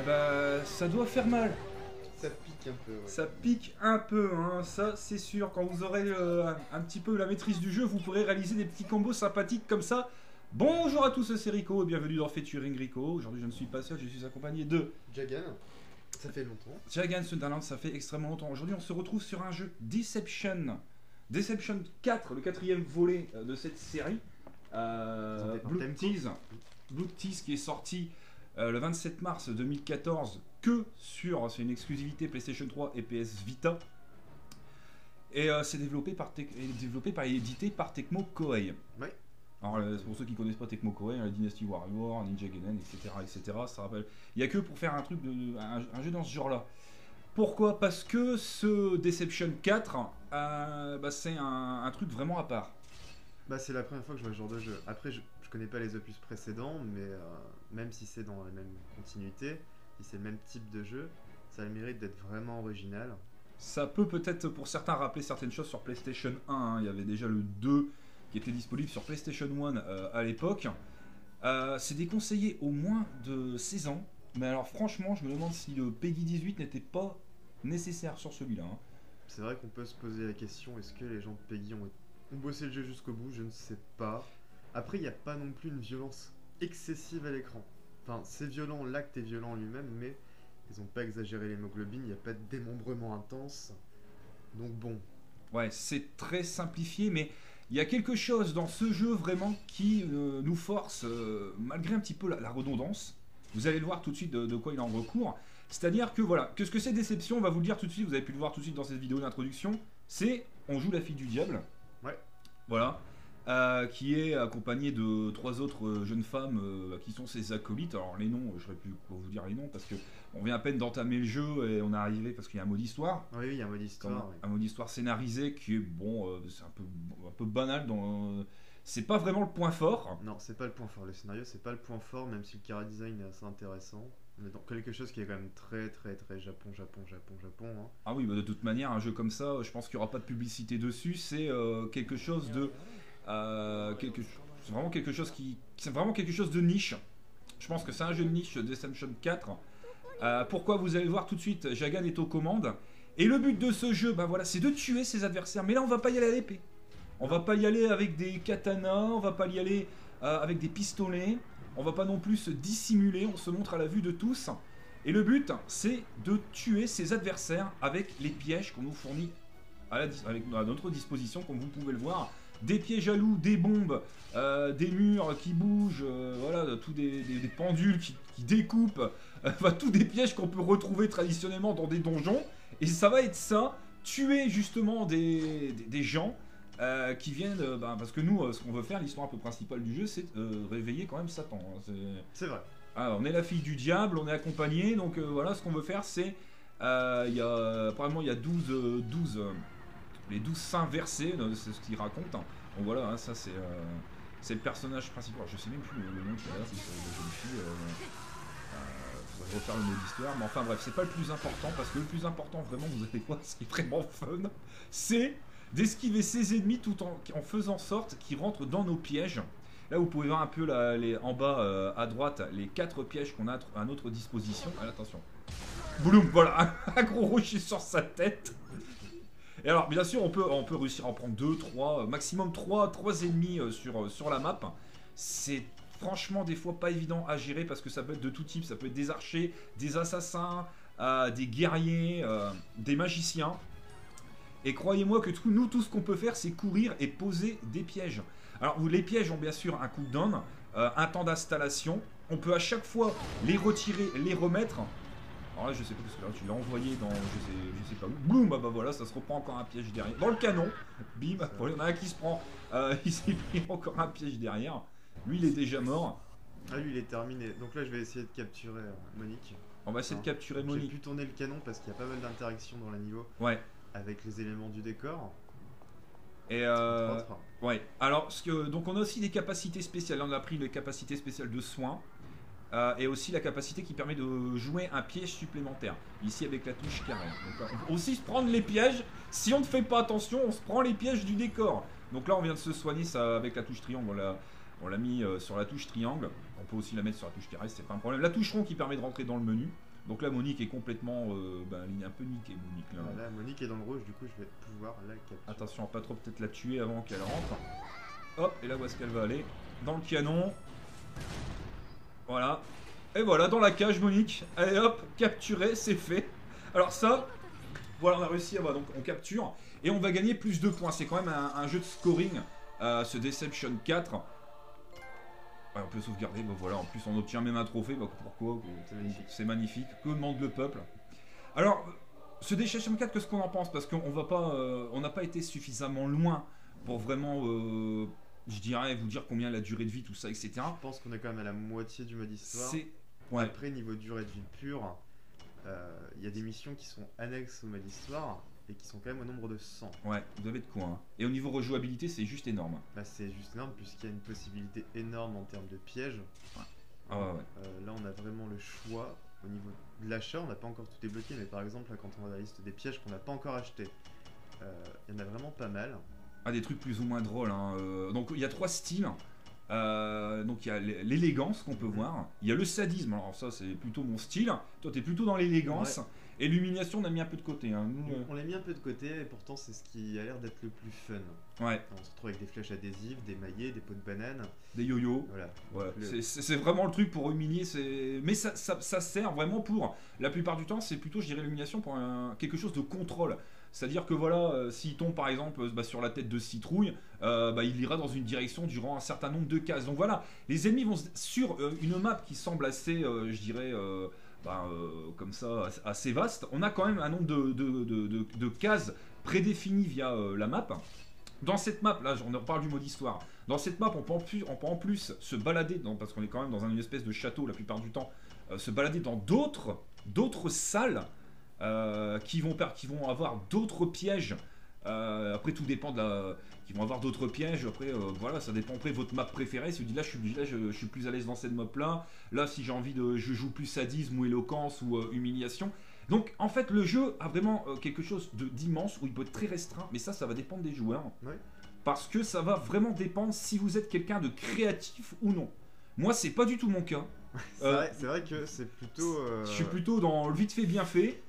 bah, ça doit faire mal. Ça pique un peu. Ouais. Ça pique un peu, hein, ça c'est sûr. Quand vous aurez un petit peu la maîtrise du jeu, vous pourrez réaliser des petits combos sympathiques comme ça. Bonjour à tous, c'est Rico et bienvenue dans Featuring Rico. Aujourd'hui je ne suis pas seul, je suis accompagné de... Jagan, ça fait longtemps. Jagan, Sunderland, ça fait extrêmement longtemps. Aujourd'hui on se retrouve sur un jeu Deception 4, le quatrième volet de cette série. Blood Ties qui est sorti le 27 mars 2014 que sur, c'est une exclusivité PlayStation 3 et PS Vita. Et c'est développé et édité par Tecmo Koei. Oui. Alors pour ceux qui ne connaissent pas Tecmo Koei, Dynasty Warrior, Ninja Gaiden, etc., etc. Ça rappelle. Il n'y a que pour faire un truc, un jeu dans ce genre-là. Pourquoi? Parce que ce Deception 4, bah, c'est un truc vraiment à part. Bah, c'est la première fois que je vois ce genre de jeu. Après, je connais pas les opus précédents, mais même si c'est dans la même continuité, si c'est le même type de jeu, ça a le mérite d'être vraiment original. Ça peut peut-être pour certains rappeler certaines choses sur PlayStation 1. Hein. Il y avait déjà le 2 qui était disponible sur PlayStation 1 à l'époque. C'est déconseillé au moins de 16 ans. Mais alors franchement, je me demande si le PEGI 18 n'était pas nécessaire sur celui-là. Hein. C'est vrai qu'on peut se poser la question, est-ce que les gens de PEGI ont bossé le jeu jusqu'au bout? Je ne sais pas. Après, il n'y a pas non plus une violence excessive à l'écran. Enfin, c'est violent, l'acte est violent lui-même, mais ils n'ont pas exagéré l'hémoglobine, il n'y a pas de démembrement intense. Donc bon. Ouais, c'est très simplifié, mais il y a quelque chose dans ce jeu vraiment qui nous force, malgré un petit peu la redondance. Vous allez le voir tout de suite de quoi il en recourt. C'est-à-dire que voilà, qu'est-ce que c'est Déception? On va vous le dire tout de suite, vous avez pu le voir tout de suite dans cette vidéo d'introduction. C'est on joue la fille du diable. Ouais. Voilà. Qui est accompagnée de trois autres jeunes femmes qui sont ses acolytes. Alors les noms, je ne saurais plus quoi vous dire les noms parce qu'on vient à peine d'entamer le jeu et on est arrivé parce qu'il y a un mode histoire. Oui, il y a un mode histoire. Un mode histoire scénarisé qui est bon, c'est un peu banal dans... C'est pas vraiment le point fort. Non, c'est pas le point fort. Le scénario, c'est pas le point fort, même si le chara-design est assez intéressant. On est dans quelque chose qui est quand même très Japon. Hein. Ah oui, bah de toute manière, un jeu comme ça, je pense qu'il n'y aura pas de publicité dessus. C'est quelque chose de... c'est vraiment quelque chose qui... C'est vraiment quelque chose de niche. Je pense que c'est un jeu de niche, Deception 4. Pourquoi? Vous allez voir tout de suite, Jagan est aux commandes. Et le but de ce jeu, bah voilà, c'est de tuer ses adversaires. Mais là, on va pas y aller à l'épée. On va pas y aller avec des katanas, on va pas y aller avec des pistolets, on va pas non plus se dissimuler, on se montre à la vue de tous. Et le but, c'est de tuer ses adversaires avec les pièges qu'on nous fournit à notre disposition, comme vous pouvez le voir. Des pièges à loups, des bombes, des murs qui bougent, voilà, tous des pendules qui découpent, enfin, tous des pièges qu'on peut retrouver traditionnellement dans des donjons. Et ça va être ça, tuer justement des gens. Qui viennent, parce que nous, ce qu'on veut faire, l'histoire un peu principale du jeu, c'est réveiller quand même Satan. Hein, c'est vrai. Alors, on est la fille du diable, on est accompagné, donc voilà, ce qu'on veut faire, c'est... apparemment, il y a 12 saints versés, c'est ce qu'il raconte. Hein. Donc voilà, hein, ça c'est le personnage principal. Je sais même plus le nom qu'il y a là, c'est la jeune fille. Faudrait refaire le mot d'histoire, mais enfin bref, c'est pas le plus important, parce que le plus important, vraiment, vous allez voir, ce qui est vraiment fun, c'est... d'esquiver ses ennemis tout en faisant sorte qu'ils rentrent dans nos pièges. Là, vous pouvez voir un peu en bas à droite les 4 pièges qu'on a à notre disposition. Ah, attention. Boulum, voilà, un gros rocher sur sa tête. Et alors, bien sûr, on peut réussir à en prendre 2, 3, maximum 3 ennemis sur la map. C'est franchement des fois pas évident à gérer parce que ça peut être de tout type. Ça peut être des archers, des assassins, des guerriers, des magiciens. Et croyez-moi que nous, tout ce qu'on peut faire, c'est courir et poser des pièges. Alors, les pièges ont bien sûr un cooldown, un temps d'installation. On peut à chaque fois les retirer, les remettre. Alors là, je sais pas, parce que là, tu l'as envoyé dans je sais pas où. Bloum, bah voilà, ça se reprend encore un piège derrière. Dans le canon, bim, voilà, il y en a un qui se prend. Il s'est pris encore un piège derrière. Lui, il est déjà mort. Ah, lui, il est terminé. Donc là, je vais essayer de capturer Monique. On va essayer de capturer Monique. J'ai pu tourner le canon parce qu'il y a pas mal d'interactions dans le niveau. Ouais. Avec les éléments du décor. Et ouais. Alors, donc on a aussi des capacités spéciales. Là, on a pris les capacités spéciales de soins. Et aussi la capacité qui permet de jouer un piège supplémentaire. Ici, avec la touche carrée. Donc, on peut aussi se prendre les pièges. Si on ne fait pas attention, on se prend les pièges du décor. Donc là, on vient de se soigner ça avec la touche triangle. On l'a mis sur la touche triangle. On peut aussi la mettre sur la touche terrestre, c'est pas un problème. La touche rond qui permet de rentrer dans le menu. Donc là, Monique est complètement... elle est un peu niquée, Monique. Là, voilà, Monique est dans le rouge, du coup, je vais pouvoir la capturer. Attention à pas trop peut-être la tuer avant qu'elle rentre. Hop, et là, où est-ce qu'elle va aller? Dans le canon. Voilà. Et voilà, dans la cage, Monique. Allez, hop, capturée, c'est fait. Alors ça... Voilà, on a réussi à... Donc, on capture. Et on va gagner plus de points. C'est quand même un jeu de scoring, ce Deception 4. Ouais, on peut sauvegarder, bah voilà, en plus on obtient même un trophée, bah pourquoi, c'est magnifique, que demande le peuple. Alors, ce Deception 4, qu'est-ce qu'on en pense? Parce qu'on va pas, on n'a pas été suffisamment loin pour vraiment, je dirais, vous dire combien la durée de vie, tout ça, etc. Je pense qu'on est quand même à la moitié du mode histoire. Ouais. Après, niveau durée de vie pure, il y a des missions qui sont annexes au mode histoire et qui sont quand même au nombre de 100. Ouais, vous avez de quoi. Hein. Et au niveau rejouabilité, c'est juste énorme. Bah, c'est juste énorme puisqu'il y a une possibilité énorme en termes de pièges. Ouais. Ah ouais, ouais. Là, on a vraiment le choix. Au niveau de l'achat, on n'a pas encore tout débloqué, mais par exemple, là, quand on va dans la liste des pièges qu'on n'a pas encore achetés, il y en a vraiment pas mal. Ah, des trucs plus ou moins drôles. Hein. Donc, il y a 3 styles. Donc, il y a l'élégance qu'on peut voir. Il y a le sadisme. Alors, ça, c'est plutôt mon style. Toi, t'es plutôt dans l'élégance. Ouais. Et l'humiliation, on a mis un peu de côté. Hein. Nous, on l'a mis un peu de côté, et pourtant, c'est ce qui a l'air d'être le plus fun. Ouais. On se retrouve avec des flèches adhésives, des maillets, des pots de banane, des yo-yo. Voilà. Ouais. C'est vraiment le truc pour humilier. Mais ça sert vraiment pour... La plupart du temps, c'est plutôt, je dirais, l'humiliation pour quelque chose de contrôle. C'est-à-dire que voilà, s'il tombe par exemple sur la tête de Citrouille, il ira dans une direction durant un certain nombre de cases. Donc voilà, les ennemis vont sur une map qui semble assez, je dirais... comme ça, assez vaste, on a quand même un nombre de cases prédéfinies via la map. Dans cette map, là on parle du mode histoire, dans cette map on peut en plus se balader, parce qu'on est quand même dans une espèce de château la plupart du temps, se balader dans d'autres salles qui vont avoir d'autres pièges. Après tout dépend de la... Ils vont avoir d'autres pièges, après voilà, ça dépend après votre map préférée. Si vous dites là je suis plus à l'aise dans cette map là, si j'ai envie de... je joue plus sadisme ou éloquence ou humiliation. Donc en fait le jeu a vraiment quelque chose d'immense où il peut être très restreint, mais ça va dépendre des joueurs. Oui. Parce que ça va vraiment dépendre si vous êtes quelqu'un de créatif ou non. Moi c'est pas du tout mon cas. C'est vrai que c'est plutôt... Je suis plutôt dans le vite fait bien fait.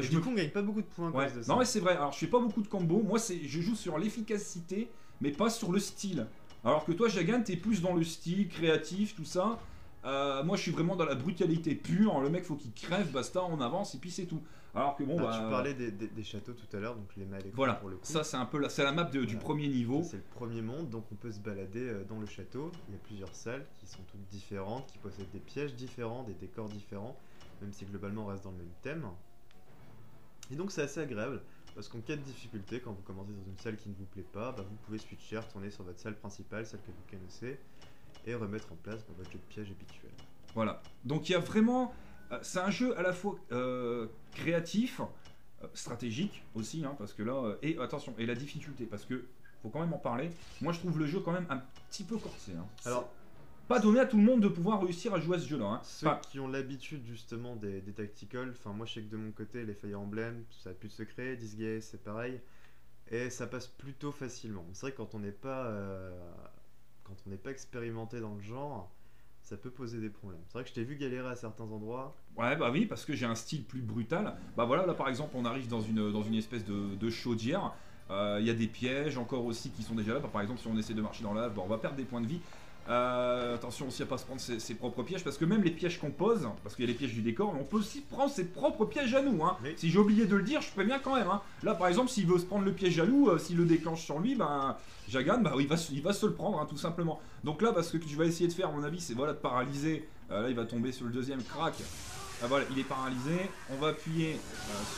Du coup, on gagne pas beaucoup de points. Ouais. De ça. Non, mais c'est vrai. Alors, je fais pas beaucoup de combos. Moi, je joue sur l'efficacité, mais pas sur le style. Alors que toi, Jagan, t'es plus dans le style créatif, tout ça. Moi, je suis vraiment dans la brutalité pure. Le mec, faut qu'il crève, basta, on avance et puis c'est tout. Alors que bon, tu parlais des châteaux tout à l'heure, donc les malais. Voilà. Pour le coup. Ça, c'est un peu la map du premier niveau. C'est le premier monde, donc on peut se balader dans le château. Il y a plusieurs salles qui sont toutes différentes, qui possèdent des pièges différents, des décors différents, même si globalement on reste dans le même thème. Et donc c'est assez agréable, parce qu'en cas de difficulté, quand vous commencez dans une salle qui ne vous plaît pas, vous pouvez switcher, retourner sur votre salle principale, celle que vous connaissez, et remettre en place votre jeu de piège habituel. Voilà, donc il y a vraiment... c'est un jeu à la fois créatif, stratégique aussi, hein, parce que là... et attention, et la difficulté, parce que faut quand même en parler, moi je trouve le jeu quand même un petit peu corsé. Hein. Alors, pas donné à tout le monde de pouvoir réussir à jouer à ce jeu-là. Hein. Ceux qui ont l'habitude justement des tacticals, enfin moi je sais que de mon côté les Fire Emblem, ça n'a plus de secret, Disgaea c'est pareil, et ça passe plutôt facilement. C'est vrai que quand on n'est pas, expérimenté dans le genre, ça peut poser des problèmes. C'est vrai que je t'ai vu galérer à certains endroits. Ouais bah oui, parce que j'ai un style plus brutal. Bah voilà, là par exemple on arrive dans une espèce de chaudière, y a des pièges encore aussi qui sont déjà là. Par exemple si on essaie de marcher dans la lave, on va perdre des points de vie. Attention aussi à pas se prendre ses propres pièges, parce que même les pièges qu'on pose, parce qu'il y a les pièges du décor, on peut aussi prendre ses propres pièges à nous. Hein. Oui. Si j'ai oublié de le dire, je préviens quand même. Hein. Là, par exemple, s'il veut se prendre le piège à nous, s'il le déclenche sur lui, Jagan, il va se le prendre, hein, tout simplement. Donc là, parce que tu vas essayer de faire, à mon avis, c'est voilà de paralyser. Là, il va tomber sur le deuxième, crac. Ah, voilà, il est paralysé. On va appuyer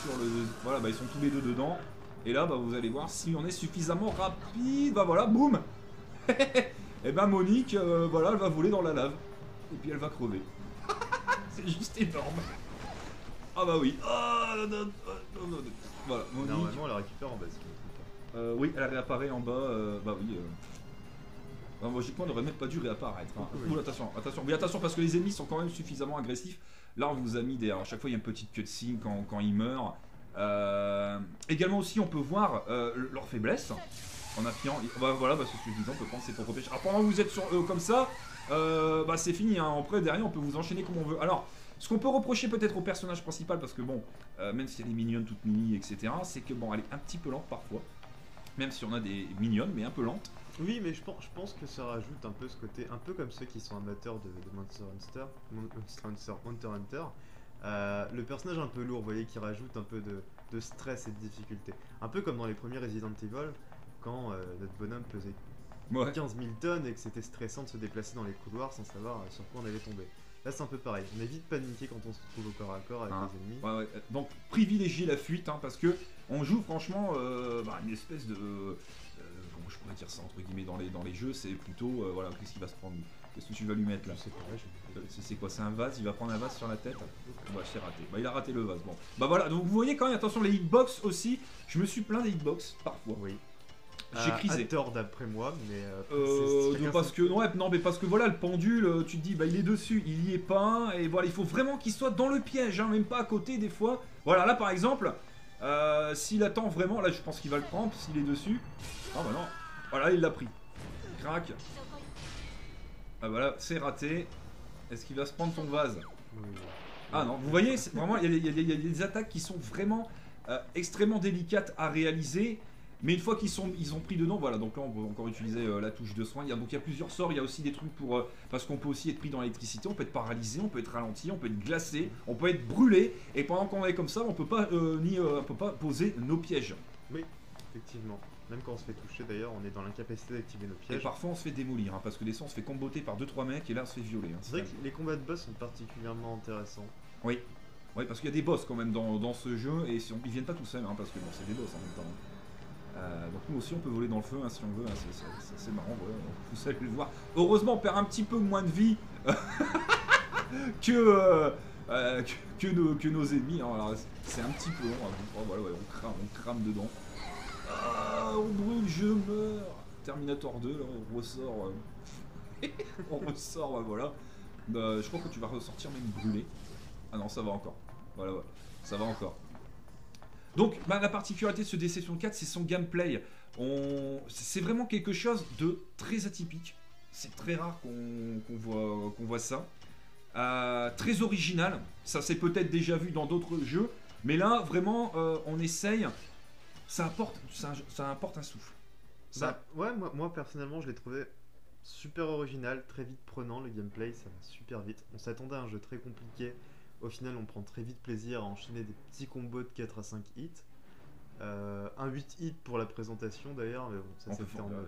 sur le... Voilà, ils sont tous les deux dedans. Et là, vous allez voir si on est suffisamment rapide. Voilà, boum. Et Monique, elle va voler dans la lave. Et puis elle va crever. C'est juste énorme. Ah oui. Oh, non. Voilà, Monique... Normalement, elle la récupère en bas. Oui, elle réapparaît en bas. Oui. Enfin, logiquement, on n'aurait même pas dû réapparaître. Hein. Oui. Ouh, attention. Mais attention, parce que les ennemis sont quand même suffisamment agressifs. Là, on vous a mis des... Alors, à chaque fois, il y a une petite cutscene quand ils meurent. Également aussi, on peut voir leurs faiblesses. en appuyant. Bah voilà, bah, c'est ce que je disais, on peut prendre ses propres pêches. Alors pendant que vous êtes sur comme ça, bah c'est fini, hein. Après derrière on peut vous enchaîner comme on veut. Alors, ce qu'on peut reprocher peut-être au personnage principal, parce que bon, même si elle est mignonne, toute mini, etc., c'est que bon, elle est un petit peu lente parfois. Même si on a des mignonnes, mais un peu lentes. Oui, mais je pense que ça rajoute un peu ce côté, un peu comme ceux qui sont amateurs de Monster Hunter. Le personnage un peu lourd, vous voyez, qui rajoute un peu de stress et de difficulté. Un peu comme dans les premiers Resident Evil, quand notre bonhomme pesait 15 000 tonnes et que c'était stressant de se déplacer dans les couloirs sans savoir sur quoi on allait tomber. Là c'est un peu pareil, on évite de paniquer quand on se retrouve au corps à corps avec les ennemis. Ouais, ouais. Donc privilégier la fuite, hein, parce que on joue franchement une espèce de... comment je pourrais dire ça entre guillemets dans les jeux, c'est plutôt... voilà, qu'est-ce qu'il va se prendre? Qu'est-ce que tu vas lui mettre là? C'est quoi? C'est un vase? Il va prendre un vase sur la tête? Bah c'est raté. Bah il a raté le vase, bon. Bah voilà, donc vous voyez quand même, attention, les hitbox aussi. Je me suis plaint des hitbox, parfois. Oui. J'ai crisé. À tort d'après moi, mais... parce que voilà, le pendule, tu te dis, bah il est dessus, il y est pas, et voilà, il faut vraiment qu'il soit dans le piège, hein, même pas à côté des fois. Voilà, là par exemple, s'il attend vraiment, là je pense qu'il va le prendre, s'il est dessus. Ah bah non, voilà, il l'a pris. Crac. Ah voilà, c'est raté. Est-ce qu'il va se prendre ton vase? Oui. Ah non, vous voyez, vraiment, il y a des attaques qui sont vraiment extrêmement délicates à réaliser. Mais une fois qu'ils ont pris dedans, voilà, donc là on peut encore utiliser la touche de soin. Donc il y a plusieurs sorts, il y a aussi des trucs pour... parce qu'on peut aussi être pris dans l'électricité, on peut être paralysé, on peut être ralenti, on peut être glacé, on peut être brûlé. Et pendant qu'on est comme ça, on peut pas poser nos pièges. Oui, effectivement. Même quand on se fait toucher d'ailleurs, on est dans l'incapacité d'activer nos pièges. Et parfois on se fait démolir, hein, parce que des fois on se fait comboter par 2-3 mecs et là on se fait violer. Hein, c'est vrai que les combats de boss sont particulièrement intéressants. Oui, oui, parce qu'il y a des boss quand même dans ce jeu et si ils viennent pas tout seuls, hein, parce que bon, c'est des boss en même temps. Hein. Donc nous aussi on peut voler dans le feu, hein, si on veut, hein, c'est marrant, ouais, vous allez le voir. Heureusement on perd un petit peu moins de vie que nos ennemis, hein, c'est un petit peu long, hein, oh, voilà, ouais, on crame dedans. Ah, on brûle, je meurs. Terminator 2, là on ressort, ouais, voilà. Je crois que tu vas ressortir même brûlé. Ah non, ça va encore, voilà, ouais, ça va encore. Donc, bah, la particularité de ce Deception 4, c'est son gameplay. C'est vraiment quelque chose de très atypique. C'est très rare qu'on voit ça. Très original. Ça s'est peut-être déjà vu dans d'autres jeux. Mais là, vraiment, on essaye. Ça apporte un souffle. Ça... Bah, ouais, moi, personnellement, je l'ai trouvé super original, très vite prenant. Le gameplay, ça va super vite. On s'attendait à un jeu très compliqué. Au final, on prend très vite plaisir à enchaîner des petits combos de 4 à 5 hits. Un 8 hits pour la présentation d'ailleurs, mais bon, ça s'est fait en mode.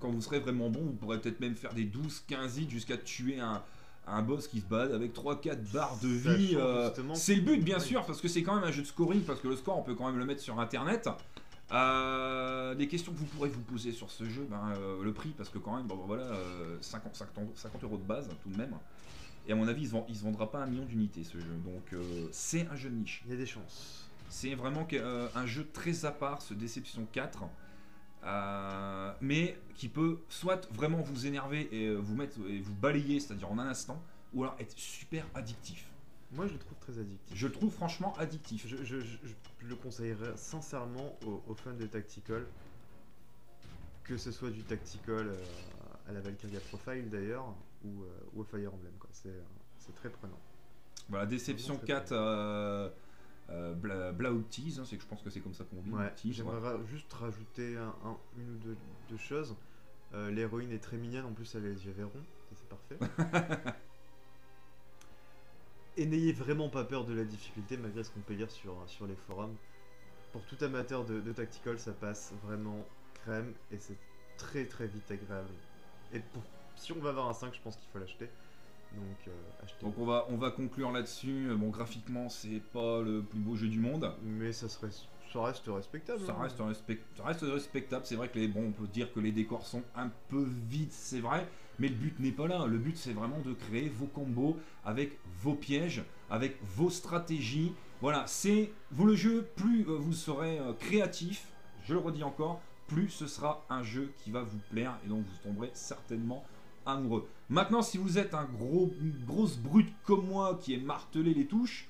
Quand vous serez vraiment bon, vous pourrez peut-être même faire des 12-15 hits jusqu'à tuer un boss qui se bat avec 3-4 barres de vie. C'est le but, bien sûr, parce que c'est quand même un jeu de scoring, parce que le score, on peut quand même le mettre sur Internet. Des questions que vous pourrez vous poser sur ce jeu, le prix, parce que quand même, bon, voilà, 50 euros de base, tout de même. Et à mon avis, il se vendra pas 1 million d'unités ce jeu. Donc c'est un jeu de niche. Il y a des chances. C'est vraiment un jeu très à part, ce Deception 4. Mais qui peut soit vraiment vous énerver et vous balayer, c'est-à-dire en un instant, ou alors être super addictif. Moi, je le trouve très addictif. Je le trouve franchement addictif. Je le conseillerais sincèrement aux fans de Tactical. Que ce soit du Tactical à la Valkyria Profile d'ailleurs. Ou au Fire Emblem, c'est très prenant. Voilà, Deception 4 Blood Ties, hein, c'est que je pense que c'est comme ça qu'on dit. Ouais, j'aimerais juste rajouter une ou deux choses. L'héroïne est très mignonne, en plus elle a les yeux verrons, c'est parfait. Et n'ayez vraiment pas peur de la difficulté, malgré ce qu'on peut lire sur les forums. Pour tout amateur de Tactical, ça passe vraiment crème et c'est très très vite agréable. Et pour... Si on va avoir un 5, je pense qu'il faut l'acheter. Donc on va conclure là-dessus. Bon, graphiquement, c'est pas le plus beau jeu du monde. Mais ça reste respectable. Ça reste respectable. C'est vrai que on peut dire que les décors sont un peu vides, c'est vrai. Mais le but n'est pas là. Le but, c'est vraiment de créer vos combos avec vos pièges, avec vos stratégies. Voilà, c'est... Le jeu, plus vous serez créatif, je le redis encore, plus ce sera un jeu qui va vous plaire. Et donc, vous tomberez certainement... amoureux. Maintenant, si vous êtes une grosse brute comme moi qui est martelé les touches,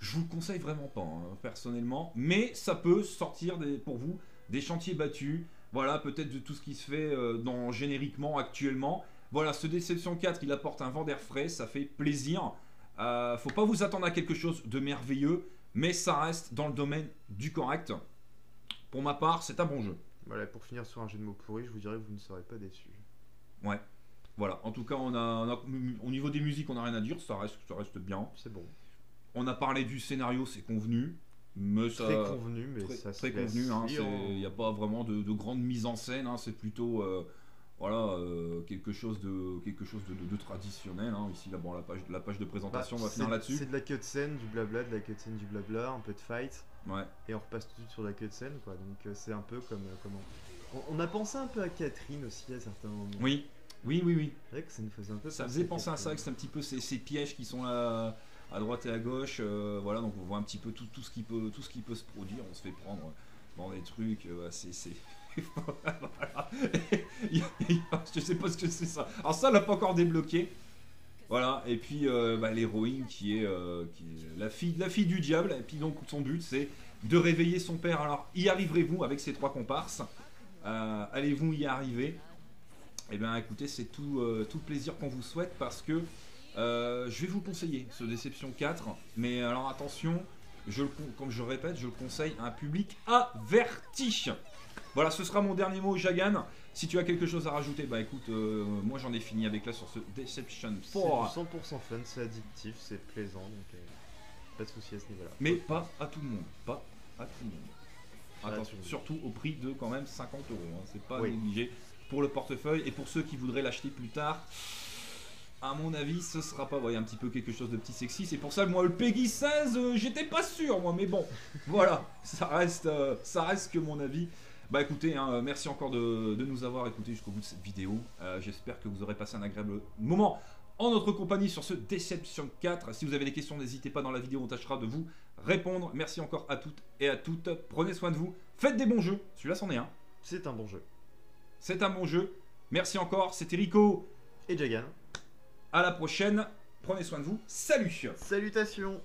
je vous le conseille vraiment pas, hein, personnellement. Mais ça peut sortir pour vous des chantiers battus, Voilà, peut-être de tout ce qui se fait dans, génériquement actuellement. Voilà, ce Deception 4, il apporte un vent d'air frais, ça fait plaisir. Faut pas vous attendre à quelque chose de merveilleux, mais ça reste dans le domaine du correct. Pour ma part, c'est un bon jeu. Voilà, pour finir sur un jeu de mots pourri, je vous dirais que vous ne serez pas déçus. Ouais, voilà. En tout cas, au niveau des musiques, on n'a rien à dire, ça reste bien. C'est bon. On a parlé du scénario, c'est convenu. Mais ça, très convenu, mais ça c'est très convenu. Il n'y a pas vraiment de grande mise en scène, hein, c'est plutôt voilà, quelque chose de traditionnel. Hein. Ici, là, bon, la page de présentation, on va finir là-dessus. C'est de la cutscene, du blabla, de la cutscene, du blabla, un peu de fight. Ouais. Et on repasse tout de suite sur la cutscene, quoi. Donc c'est un peu comme on a pensé un peu à Catherine aussi à certains moments. Oui, oui, oui, oui. C'est vrai que ça nous faisait un peu. Ça faisait penser à ça, que c'est un petit peu ces pièges qui sont là à droite et à gauche. Voilà, donc on voit un petit peu tout ce qui peut se produire. On se fait prendre dans des trucs assez. Voilà. Je sais pas ce que c'est ça. Alors ça, l'a pas encore débloqué. Voilà. Et puis bah, l'héroïne qui est la fille du diable. Et puis donc son but c'est de réveiller son père. Alors y arriverez-vous avec ces trois comparses? Allez-vous y arriver? Eh bien écoutez, c'est tout le plaisir qu'on vous souhaite, parce que je vais vous conseiller ce Deception 4. Mais alors attention, comme je le répète, je le conseille à un public averti. Voilà, ce sera mon dernier mot, Jagan. Si tu as quelque chose à rajouter, bah écoute, moi j'en ai fini avec là sur ce Deception 4. C'est 100% fun, c'est addictif, c'est plaisant, donc pas de soucis à ce niveau-là. Mais pas à tout le monde, pas à tout le monde. Attention, surtout au prix de quand même 50 €, hein. C'est pas négligé pour le portefeuille, et pour ceux qui voudraient l'acheter plus tard. À mon avis, ce sera pas, vous voyez, un petit peu quelque chose de petit sexy. C'est pour ça que moi, le PEGI 16, j'étais pas sûr, moi, mais bon, voilà, ça reste que mon avis. Bah écoutez, hein, merci encore de nous avoir écoutés jusqu'au bout de cette vidéo. J'espère que vous aurez passé un agréable moment en notre compagnie sur ce Deception 4. Si vous avez des questions, n'hésitez pas dans la vidéo, on tâchera de vous répondre. Merci encore à toutes et à toutes. Prenez soin de vous, faites des bons jeux. Celui-là, c'en est un. C'est un bon jeu. C'est un bon jeu. Merci encore, c'était Rico et Jagan. À la prochaine. Prenez soin de vous. Salut. Salutations.